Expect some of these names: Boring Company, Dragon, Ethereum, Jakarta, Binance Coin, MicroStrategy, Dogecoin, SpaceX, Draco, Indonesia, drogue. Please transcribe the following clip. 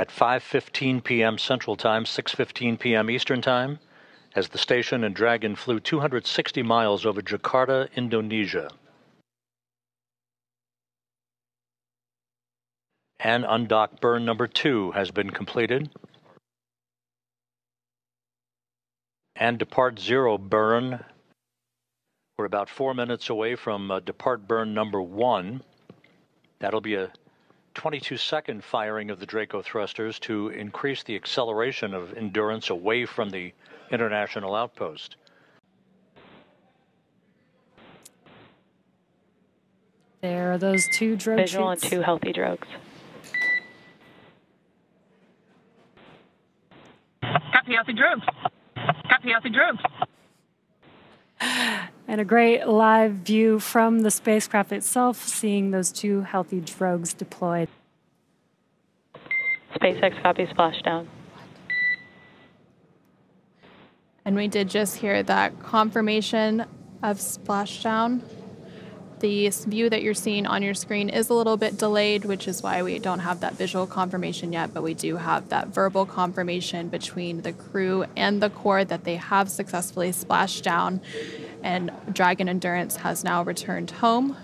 at 5:15 p.m. Central Time, 6:15 p.m. Eastern Time, as the station and Dragon flew 260 miles over Jakarta, Indonesia. And undock burn number 2 has been completed. And depart 0 burn. We're about 4 minutes away from depart burn number 1. That'll be a 22-second firing of the Draco thrusters to increase the acceleration of endurance away from the international outpost. There are those 2 drogue visual sheets. And 2 healthy drogues. Copy healthy drogues. Copy healthy drogues. And a great live view from the spacecraft itself, seeing those 2 healthy drogues deployed. SpaceX copy splashdown. And we did just hear that confirmation of splashdown. The view that you're seeing on your screen is a little bit delayed, which is why we don't have that visual confirmation yet, but we do have that verbal confirmation between the crew and the Corps that they have successfully splashed down. And Dragon Endurance has now returned home.